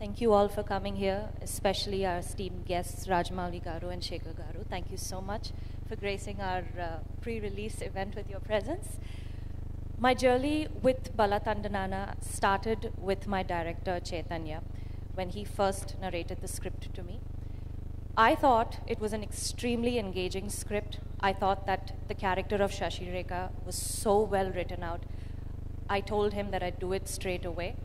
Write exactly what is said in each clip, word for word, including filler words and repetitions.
Thank you all for coming here, especially our esteemed guests, Rajmauli Garu and Shekhar Garu. Thank you so much for gracing our uh, pre-release event with your presence. My journey with Balatandanana started with my director, Chaitanya, when he first narrated the script to me. I thought it was an extremely engaging script. I thought that the character of Shashireka was so well written out. I told him that I'd do it straight away.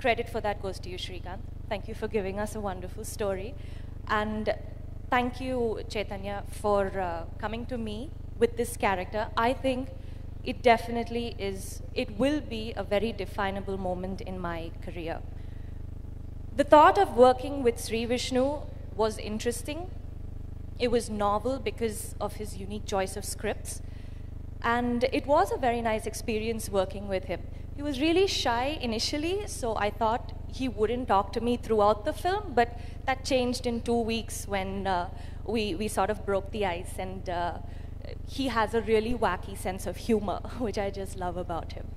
Credit for that goes to you, Srikanth. Thank you for giving us a wonderful story. And thank you, Chaitanya, for uh, coming to me with this character. I think it definitely is, it will be a very definable moment in my career. The thought of working with Sri Vishnu was interesting. It was novel because of his unique choice of scripts. And it was a very nice experience working with him. He was really shy initially, so I thought he wouldn't talk to me throughout the film, but that changed in two weeks when uh, we, we sort of broke the ice, and uh, he has a really wacky sense of humor, which I just love about him.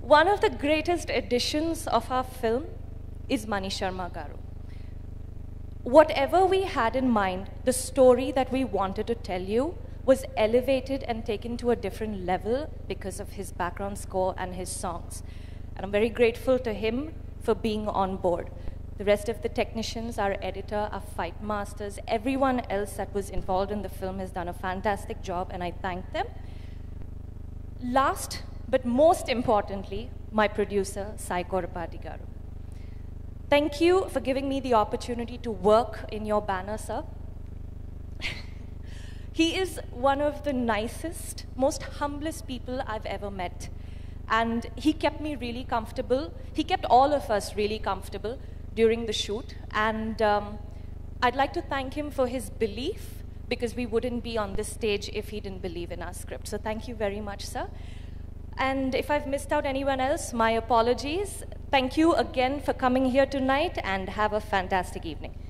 One of the greatest additions of our film is Manisharma Garu. Whatever we had in mind, the story that we wanted to tell you was elevated and taken to a different level because of his background score and his songs. And I'm very grateful to him for being on board. The rest of the technicians, our editor, our fight masters, everyone else that was involved in the film has done a fantastic job, and I thank them. Last, but most importantly, my producer, Sai Korrapati Garu. Thank you for giving me the opportunity to work in your banner, sir. He is one of the nicest, most humblest people I've ever met. And he kept me really comfortable. He kept all of us really comfortable during the shoot. And um, I'd like to thank him for his belief, because we wouldn't be on this stage if he didn't believe in our script. So thank you very much, sir. And if I've missed out anyone else, my apologies. Thank you again for coming here tonight, and have a fantastic evening.